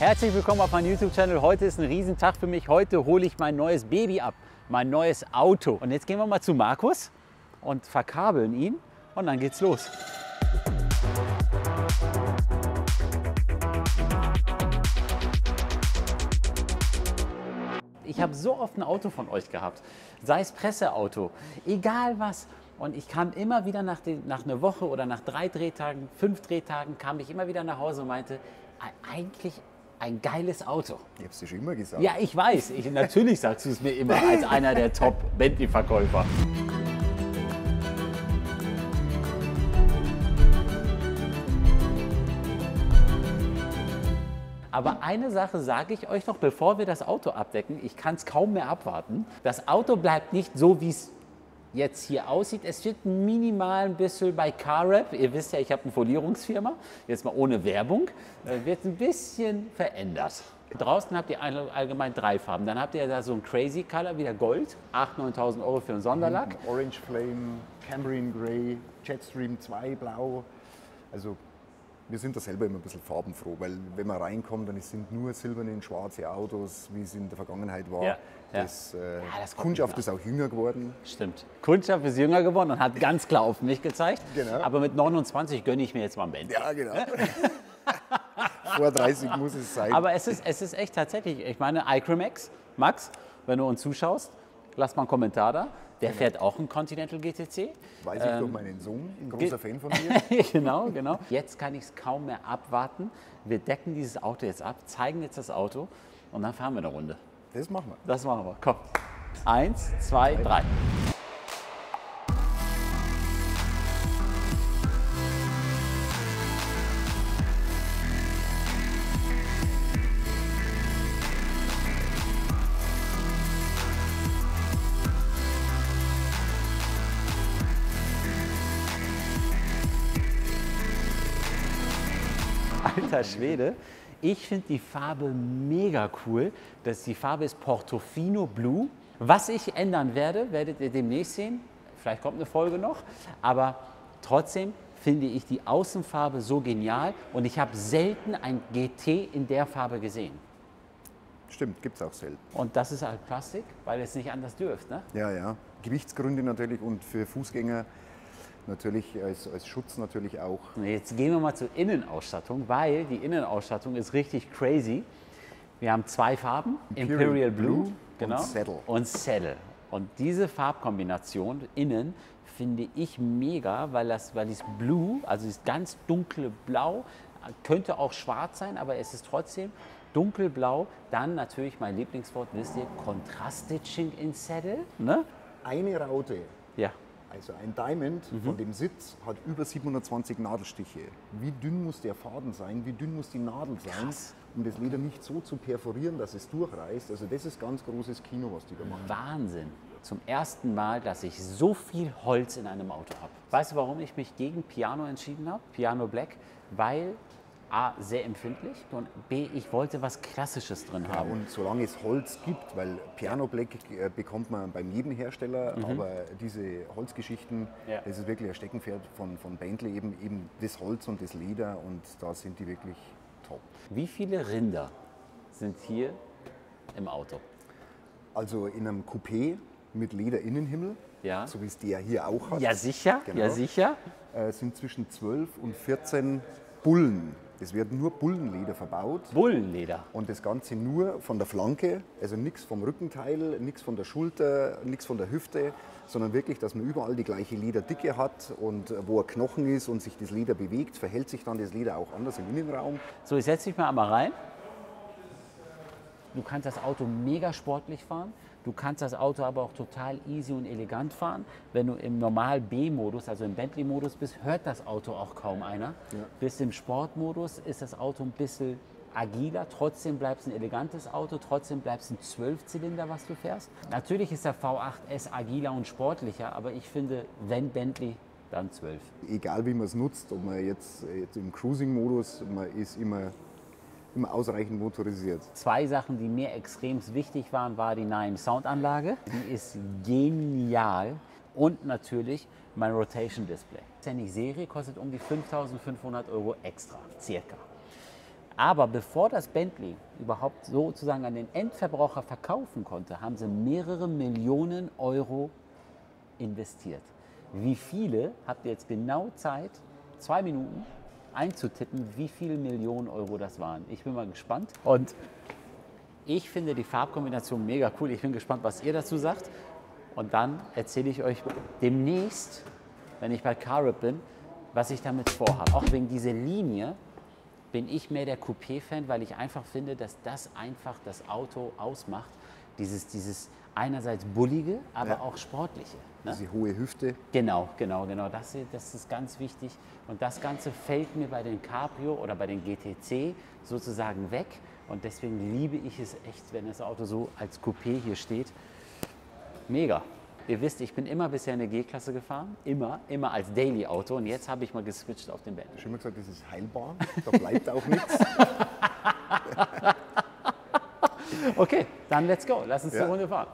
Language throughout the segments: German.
Herzlich willkommen auf meinem YouTube-Channel. Heute ist ein Riesentag für mich. Heute hole ich mein neues Baby ab, mein neues Auto. Und jetzt gehen wir mal zu Markus und verkabeln ihn und dann geht's los. Ich habe so oft ein Auto von euch gehabt, sei es Presseauto, egal was. Und ich kam immer wieder nach einer Woche oder nach 3 Drehtagen, 5 Drehtagen, kam ich immer wieder nach Hause und meinte, eigentlich ein geiles Auto. Ich hab's dir schon immer gesagt. Ja, ich weiß. Natürlich sagst du es mir immer als einer der Top-Bentley-Verkäufer. Aber eine Sache sage ich euch noch, bevor wir das Auto abdecken, ich kann es kaum mehr abwarten. Das Auto bleibt nicht so, wie es jetzt hier aussieht. Es wird minimal ein bisschen bei Carrap, ihr wisst ja, ich habe eine Folierungsfirma, jetzt mal ohne Werbung, wird ein bisschen verändert. Draußen habt ihr allgemein 3 Farben. Dann habt ihr da so ein Crazy Color, wieder Gold, 8.000, 9.000 Euro für einen Sonderlack. Orange Flame, Cambrian Grey, Jetstream 2, Blau. Also wir sind da selber immer ein bisschen farbenfroh, weil wenn man reinkommt, dann sind nur silberne und schwarze Autos, wie es in der Vergangenheit war. Ja, das, ja, das Kundschaft ist auch jünger geworden. Stimmt. Kundschaft ist jünger geworden und hat ganz klar auf mich gezeigt. Genau. Aber mit 29 gönne ich mir jetzt mal ein Bentley. Ja, genau. Vor 30 muss es sein. Aber es ist echt tatsächlich, ich meine, iCrimax, Max, wenn du uns zuschaust, lass mal einen Kommentar da. Der fährt auch einen Continental GTC. Weiß ich durch meinen Sohn, ein großer Fan von mir. Genau. Jetzt kann ich es kaum mehr abwarten. Wir decken dieses Auto jetzt ab, zeigen jetzt das Auto und dann fahren wir eine Runde. Das machen wir. Das machen wir. Komm. 1, 2, 3. Alter Schwede, ich finde die Farbe mega cool. Die Farbe ist Portofino Blue. Was ich ändern werde, werdet ihr demnächst sehen. Vielleicht kommt eine Folge noch. Aber trotzdem finde ich die Außenfarbe so genial. Und ich habe selten ein GT in der Farbe gesehen. Stimmt, gibt es auch selten. Und das ist halt Plastik, weil es nicht anders dürft, ne? Ja, ja. Gewichtsgründe natürlich und für Fußgänger. Natürlich als Schutz natürlich auch. Jetzt gehen wir mal zur Innenausstattung, weil die Innenausstattung ist richtig crazy. Wir haben 2 Farben, Imperial Blue, genau, und Saddle. Und diese Farbkombination innen finde ich mega, weil dieses Blue, also dieses ganz dunkle Blau, könnte auch schwarz sein, aber es ist trotzdem dunkelblau. Dann natürlich mein Lieblingswort, wisst ihr, Contrast-Stitching in Saddle. Ne? Eine Raute. Ja. Also ein Diamond von dem Sitz hat über 720 Nadelstiche. Wie dünn muss der Faden sein, wie dünn muss die Nadel sein, krass, um das Leder nicht so zu perforieren, dass es durchreißt. Also das ist ganz großes Kino, was die da machen. Wahnsinn. Zum ersten Mal, dass ich so viel Holz in einem Auto habe. Weißt du, warum ich mich gegen Piano entschieden habe? Piano Black, weil A, sehr empfindlich und B, ich wollte was Klassisches drin haben. Ja, und solange es Holz gibt, weil Piano Black bekommt man bei jedem Hersteller, aber diese Holzgeschichten, das ist wirklich ein Steckenpferd von Bentley, eben das Holz und das Leder, und da sind die wirklich top. Wie viele Rinder sind hier im Auto? Also in einem Coupé mit Lederinnenhimmel, so wie es der hier auch hat. Ja, sicher, genau, ja, sicher. Sind zwischen 12 und 14 Bullen. Es wird nur Bullenleder verbaut. Bullenleder. Und das Ganze nur von der Flanke, also nichts vom Rückenteil, nichts von der Schulter, nichts von der Hüfte, sondern wirklich, dass man überall die gleiche Lederdicke hat, und wo ein Knochen ist und sich das Leder bewegt, verhält sich dann das Leder auch anders im Innenraum. So, ich setze dich mal einmal rein. Du kannst das Auto mega sportlich fahren. Du kannst das Auto aber auch total easy und elegant fahren. Wenn du im normal B-Modus, also im Bentley-Modus bist, hört das Auto auch kaum einer. Ja. Bist im Sportmodus, ist das Auto ein bisschen agiler. Trotzdem bleibt es ein elegantes Auto, trotzdem bleibt es ein 12-Zylinder, was du fährst. Natürlich ist der V8S agiler und sportlicher, aber ich finde, wenn Bentley, dann 12. Egal wie man es nutzt, ob man jetzt im Cruising-Modus, man ist immer ausreichend motorisiert. 2 Sachen, die mir extrem wichtig waren, war die neue Soundanlage. Die ist genial. Und natürlich mein Rotation Display. Ist ja nicht Serie, kostet um die 5.500 Euro extra, circa. Aber bevor das Bentley überhaupt sozusagen an den Endverbraucher verkaufen konnte, haben sie mehrere Millionen Euro investiert. Wie viele, habt ihr jetzt genau Zeit, 2 Minuten einzutippen, wie viele Millionen Euro das waren. Ich bin mal gespannt. Und ich finde die Farbkombination mega cool. Ich bin gespannt, was ihr dazu sagt. Und dann erzähle ich euch demnächst, wenn ich bei Carrap bin, was ich damit vorhabe. Auch wegen dieser Linie bin ich mehr der Coupé-Fan, weil ich einfach finde, dass das einfach das Auto ausmacht. Dieses einerseits bullige, aber ja, auch sportliche. Ne? Diese hohe Hüfte. Genau. Das ist ganz wichtig. Und das Ganze fällt mir bei den Cabrio oder bei den GTC sozusagen weg. Und deswegen liebe ich es echt, wenn das Auto so als Coupé hier steht. Mega. Ihr wisst, ich bin immer bisher eine G-Klasse gefahren. Immer als Daily-Auto. Und jetzt habe ich mal geswitcht auf den Bentley. Schon mal gesagt, das ist heilbar. Da bleibt auch nichts. Okay, dann let's go. Lass uns die Runde fahren.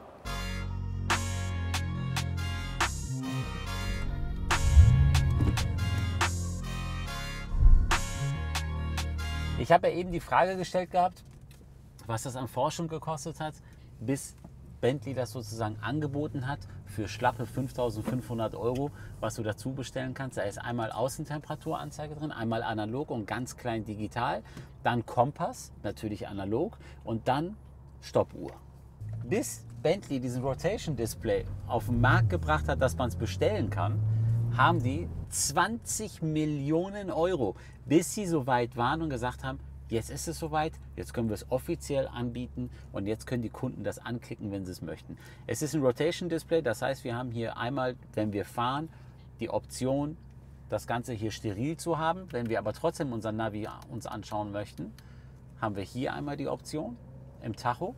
Ich habe ja eben die Frage gestellt gehabt, was das an Forschung gekostet hat, bis Bentley das sozusagen angeboten hat für schlappe 5.500 Euro, was du dazu bestellen kannst. Da ist einmal Außentemperaturanzeige drin, einmal analog und ganz klein digital, dann Kompass, natürlich analog und dann Stoppuhr. Bis Bentley diesen Rotation Display auf den Markt gebracht hat, dass man es bestellen kann, haben die 20 Millionen Euro, bis sie so weit waren und gesagt haben, jetzt ist es soweit, jetzt können wir es offiziell anbieten und jetzt können die Kunden das anklicken, wenn sie es möchten. Es ist ein Rotation Display, das heißt, wir haben hier einmal, wenn wir fahren, die Option, das Ganze hier steril zu haben. Wenn wir aber trotzdem unseren Navi uns anschauen möchten, haben wir hier einmal die Option im Tacho.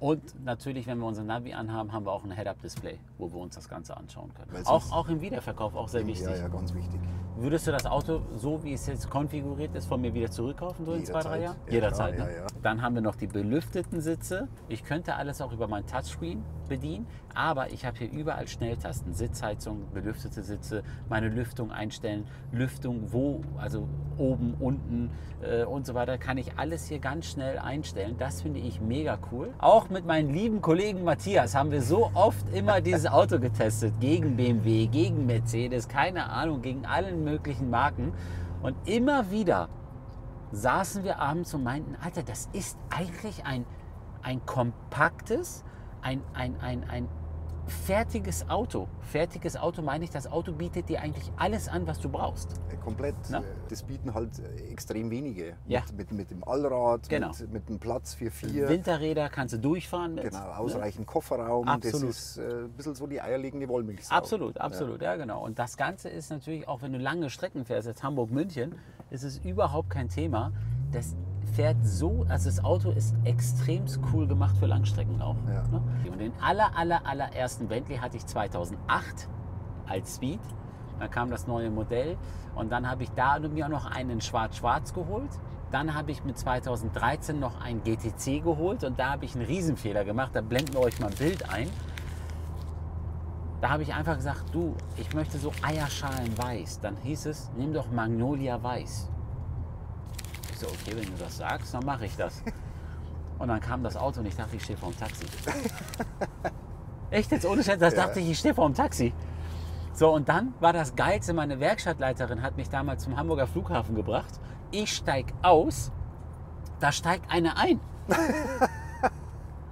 Und natürlich, wenn wir unseren Navi anhaben, haben wir auch ein Head-Up-Display, wo wir uns das Ganze anschauen können. Auch im Wiederverkauf, auch sehr wichtig. Ja, ganz wichtig. Würdest du das Auto, so wie es jetzt konfiguriert ist, von mir wieder zurückkaufen, so in 2, 3 Jahren? Jederzeit. Ja, ne? Ja. Dann haben wir noch die belüfteten Sitze. Ich könnte alles auch über mein Touchscreen bedienen, aber ich habe hier überall Schnelltasten, Sitzheizung, belüftete Sitze, meine Lüftung einstellen, Lüftung wo, also oben, unten und so weiter, kann ich alles hier ganz schnell einstellen. Das finde ich mega cool. Auch mit meinem lieben Kollegen Matthias haben wir so oft immer dieses Auto getestet, gegen BMW, gegen Mercedes, keine Ahnung, gegen allen möglichen Marken. Und immer wieder saßen wir abends und meinten, Alter, das ist eigentlich ein kompaktes, ein fertiges Auto. Fertiges Auto meine ich, das Auto bietet dir eigentlich alles an, was du brauchst. Komplett. Na? Das bieten halt extrem wenige. Ja. Mit dem Allrad, genau, mit dem Platz für 4. Winterräder kannst du durchfahren. Mit, genau, ausreichend, ne? Kofferraum. Absolut. Das ist ein bisschen so die eierlegende Wollmilchsau. Absolut, ja genau. Und das Ganze ist natürlich, auch wenn du lange Strecken fährst, jetzt Hamburg-München, ist es überhaupt kein Thema. Das fährt so, also das Auto ist extrem cool gemacht für Langstrecken auch. Ja. Ne? Und den allerersten Bentley hatte ich 2008 als Speed. Dann kam das neue Modell und dann habe ich da mir noch einen Schwarz-Schwarz geholt. Dann habe ich mit 2013 noch einen GTC geholt und da habe ich einen Riesenfehler gemacht. Da blenden wir euch mal ein Bild ein. Da habe ich einfach gesagt, du, ich möchte so Eierschalenweiß. Dann hieß es, nimm doch Magnolia-Weiß. Ich so, okay, wenn du das sagst, dann mache ich das. Und dann kam das Auto und ich dachte, ich stehe vor dem Taxi. Echt jetzt, ohne Scheiß, das dachte ich, ich stehe vor dem Taxi. So, und dann war das Geilste, meine Werkstattleiterin hat mich damals zum Hamburger Flughafen gebracht. Ich steige aus, da steigt einer ein.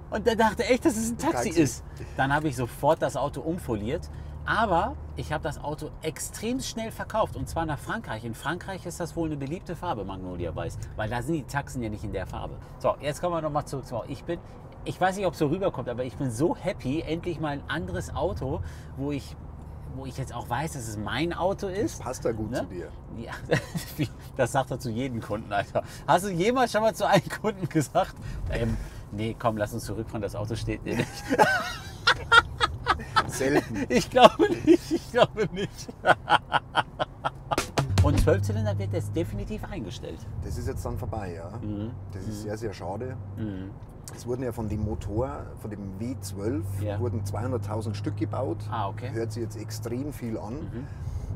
Und der dachte echt, dass es ein Taxi ist. Dann habe ich sofort das Auto umfoliert. Aber ich habe das Auto extrem schnell verkauft und zwar nach Frankreich. In Frankreich ist das wohl eine beliebte Farbe, Magnolia-Weiß, weil da sind die Taxen ja nicht in der Farbe. So, jetzt kommen wir nochmal zurück zum Auto. Ich weiß nicht, ob es so rüberkommt, aber ich bin so happy, endlich mal ein anderes Auto, wo ich jetzt auch weiß, dass es mein Auto ist. Das passt da gut, ne? Zu dir. Ja, das sagt er zu jedem Kunden, Alter. Hast du jemals schon mal zu einem Kunden gesagt, nee, komm, lass uns zurückfahren, das Auto steht dir nicht. Selten. Ich glaube nicht. Und 12-Zylinder wird jetzt definitiv eingestellt. Das ist jetzt dann vorbei, ja. Mhm. Das ist sehr, sehr schade. Mhm. Es wurden ja von dem Motor, von dem W12, wurden 200.000 Stück gebaut. Ah, okay. Hört sich jetzt extrem viel an. Mhm.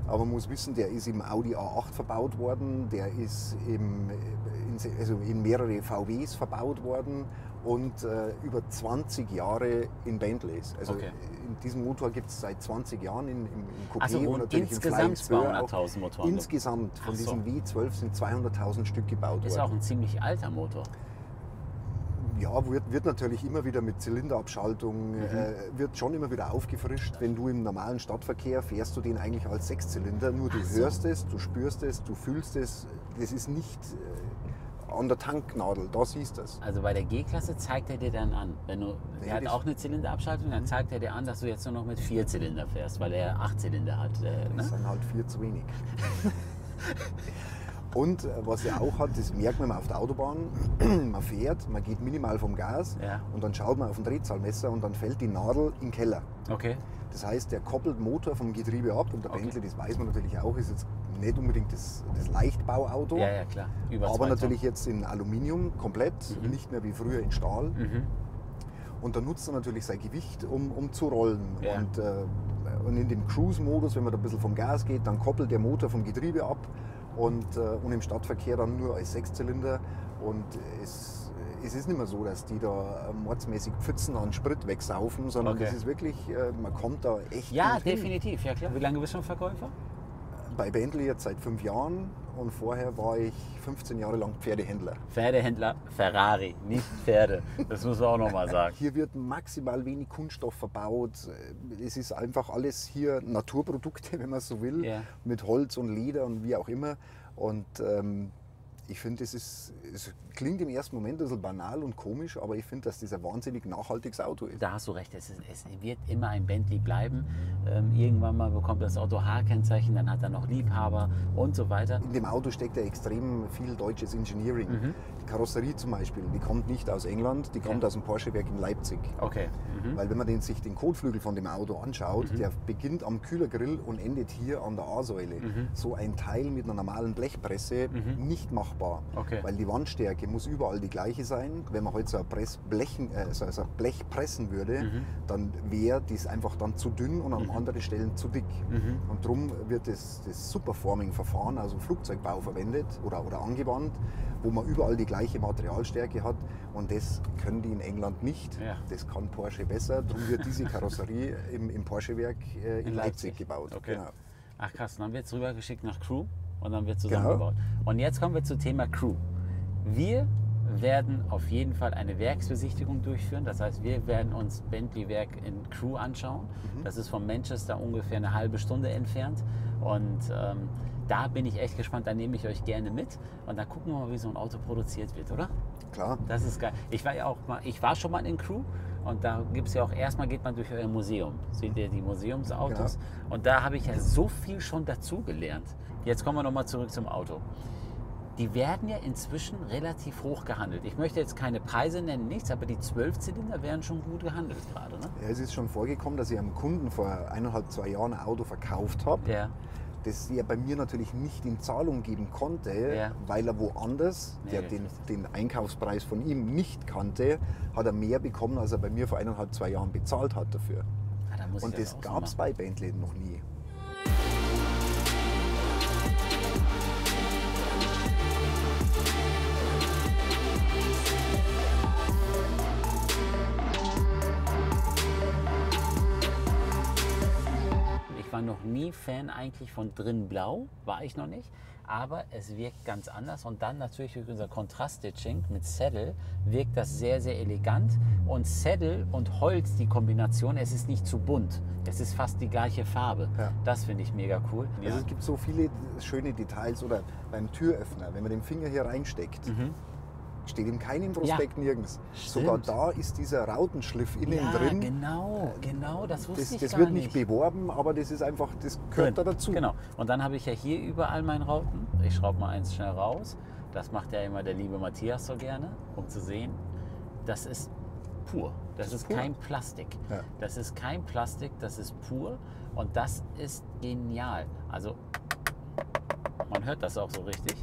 Aber man muss wissen, der ist im Audi A8 verbaut worden, der ist in mehrere VWs verbaut worden und über 20 Jahre in Bentleys. Also okay. Diesen Motor gibt es seit 20 Jahren im Coupé also, und natürlich insgesamt 200.000 Motoren. Insgesamt von diesem W12 sind 200.000 Stück gebaut worden. Das ist auch ein ziemlich alter Motor. Ja, wird natürlich immer wieder mit Zylinderabschaltung, wird schon immer wieder aufgefrischt. Wenn du im normalen Stadtverkehr fährst du den eigentlich als Sechszylinder, nur du hörst es, du spürst es, du fühlst es. Das ist nicht an der Tanknadel, da siehst du es. Also bei der G-Klasse zeigt er dir dann an, wenn du, der hat auch eine Zylinderabschaltung, dann zeigt er dir an, dass du jetzt nur noch mit 4 Zylinder fährst, weil er 8 Zylinder hat. Das sind halt 4 zu wenig. Und was er auch hat, das merkt man auf der Autobahn, man fährt, man geht minimal vom Gas und dann schaut man auf ein Drehzahlmesser und dann fällt die Nadel in den Keller. Okay. Das heißt, der koppelt Motor vom Getriebe ab und der Bentley, das weiß man natürlich auch, ist jetzt nicht unbedingt das Leichtbauauto, ja, klar. Aber natürlich jetzt in Aluminium komplett, nicht mehr wie früher in Stahl. Und da nutzt er natürlich sein Gewicht, um zu rollen. Ja. Und in dem Cruise-Modus, wenn man da ein bisschen vom Gas geht, dann koppelt der Motor vom Getriebe ab. Und im Stadtverkehr dann nur als Sechszylinder. Und es ist nicht mehr so, dass die da mordsmäßig Pfützen an Sprit wegsaufen, sondern das ist wirklich, man kommt da echt. Ja, definitiv, ja klar. Wie lange bist du schon Verkäufer? Bei Bentley jetzt seit 5 Jahren und vorher war ich 15 Jahre lang Pferdehändler. Pferdehändler, Ferrari, nicht Pferde. Das muss man auch nochmal sagen. Hier wird maximal wenig Kunststoff verbaut. Es ist einfach alles hier Naturprodukte, wenn man so will, mit Holz und Leder und wie auch immer. Und ich finde, es klingt im ersten Moment ein bisschen banal und komisch, aber ich finde, dass das ein wahnsinnig nachhaltiges Auto ist. Da hast du recht, es wird immer ein Bentley bleiben. Irgendwann mal bekommt das Auto H-Kennzeichen, dann hat er noch Liebhaber und so weiter. In dem Auto steckt ja extrem viel deutsches Engineering. Die Karosserie zum Beispiel, die kommt nicht aus England, die kommt aus dem Porsche-Werk in Leipzig. Okay. Weil wenn man sich den Kotflügel von dem Auto anschaut, der beginnt am Kühlergrill und endet hier an der A-Säule. So ein Teil mit einer normalen Blechpresse nicht machbar. Okay. Weil die Wandstärke muss überall die gleiche sein. Wenn man heute so ein Blech pressen würde, dann wäre das einfach dann zu dünn und an anderen Stellen zu dick. Und darum wird das Superforming-Verfahren, also Flugzeugbau, verwendet oder angewandt, wo man überall die gleiche Materialstärke hat. Und das können die in England nicht. Ja. Das kann Porsche besser. Darum wird diese Karosserie im Porsche-Werk in Leipzig gebaut. Okay. Genau. Ach krass, dann wird es rübergeschickt nach Crewe. Und dann wird zusammengebaut. Genau. Und jetzt kommen wir zum Thema Crewe. Wir werden auf jeden Fall eine Werksbesichtigung durchführen. Das heißt, wir werden uns Bentley-Werk in Crewe anschauen. Das ist von Manchester ungefähr eine halbe Stunde entfernt. Und da bin ich echt gespannt. Da nehme ich euch gerne mit. Und dann gucken wir mal, wie so ein Auto produziert wird, oder? Klar. Das ist geil. Ich war schon mal in Crewe. Und da gibt es ja auch, erstmal geht man durch euer Museum. Seht ihr die Museumsautos? Genau. Und da habe ich ja so viel schon dazugelernt. Jetzt kommen wir nochmal zurück zum Auto. Die werden ja inzwischen relativ hoch gehandelt. Ich möchte jetzt keine Preise nennen, nichts, aber die 12-Zylinder werden schon gut gehandelt gerade. Ne? Ja, es ist schon vorgekommen, dass ich einem Kunden vor 1,5, 2 Jahren ein Auto verkauft habe, das er bei mir natürlich nicht in Zahlung geben konnte, weil er woanders, der den Einkaufspreis von ihm nicht kannte, hat er mehr bekommen, als er bei mir vor 1,5, 2 Jahren bezahlt hat dafür. Ja, da muss ich das gab es bei Bentley noch nie. Noch nie Fan eigentlich von drin blau, war ich noch nicht, aber es wirkt ganz anders und dann natürlich durch unser Kontrast-Stitching mit Saddle wirkt das sehr, sehr elegant und Saddle und Holz, die Kombination, es ist nicht zu bunt, es ist fast die gleiche Farbe, das finde ich mega cool. Ja. Also es gibt so viele schöne Details oder beim Türöffner, wenn man den Finger hier reinsteckt, steht in keinem Prospekt nirgends. Stimmt. Sogar da ist dieser Rautenschliff innen drin. Genau, das wusste ich gar nicht. Das wird nicht beworben, aber das ist einfach, das gehört da dazu. Genau. Und dann habe ich ja hier überall meinen Rauten. Ich schraube mal eins schnell raus. Das macht ja immer der liebe Matthias so gerne, um zu sehen. Das ist pur. Das ist kein Plastik. Ja. Das ist kein Plastik, das ist pur. Und das ist genial. Also, man hört das auch so richtig.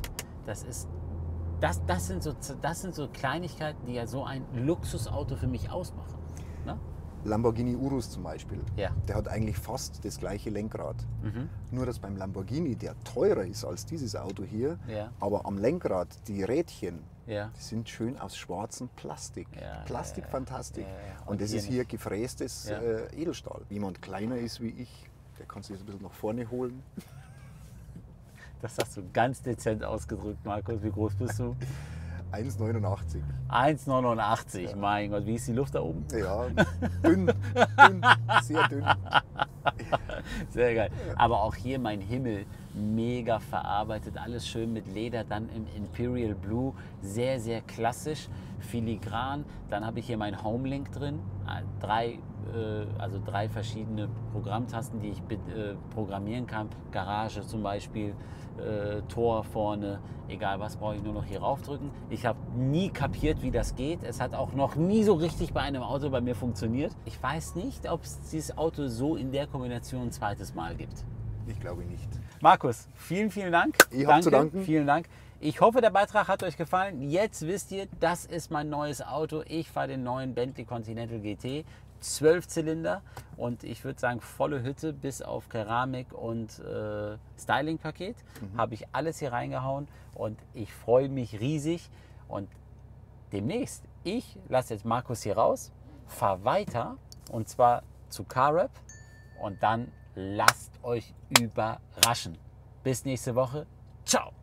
Das sind so Kleinigkeiten, die ja so ein Luxusauto für mich ausmachen. Ne? Lamborghini Urus zum Beispiel, ja, der hat eigentlich fast das gleiche Lenkrad. Mhm. Nur, dass beim Lamborghini, der teurer ist als dieses Auto hier, ja, aber am Lenkrad die Rädchen, ja, die sind schön aus schwarzem Plastik. Ja, Plastikfantastik. Ja, ja, ja. Und das hier ist hier gefrästes, ja, Edelstahl. Jemand kleiner ist wie ich, der kann sich das ein bisschen nach vorne holen. Das hast du ganz dezent ausgedrückt, Markus. Wie groß bist du? 1,89. 1,89, ja, mein Gott, wie ist die Luft da oben? Ja, dünn, dünn, sehr dünn. Sehr geil. Aber auch hier, mein Himmel, mega verarbeitet, alles schön mit Leder, dann im Imperial Blue, sehr, sehr klassisch, filigran. Dann habe ich hier mein Homelink drin, drei verschiedene Programmtasten, die ich programmieren kann. Garage zum Beispiel, Tor vorne, egal was, brauche ich nur noch hier raufdrücken. Ich habe nie kapiert, wie das geht. Es hat auch noch nie so richtig bei einem Auto bei mir funktioniert. Ich weiß nicht, ob es dieses Auto so in der Kombination ein zweites Mal gibt. Ich glaube nicht. Markus, vielen, vielen Dank. Ich habe zu danken. Vielen Dank. Ich hoffe, der Beitrag hat euch gefallen. Jetzt wisst ihr, das ist mein neues Auto. Ich fahre den neuen Bentley Continental GT. 12 Zylinder und ich würde sagen, volle Hütte bis auf Keramik und Styling-Paket. Mhm. Habe ich alles hier reingehauen und ich freue mich riesig. Und demnächst, ich lasse jetzt Markus hier raus, fahre weiter und zwar zu Carrap und dann lasst euch überraschen. Bis nächste Woche. Ciao!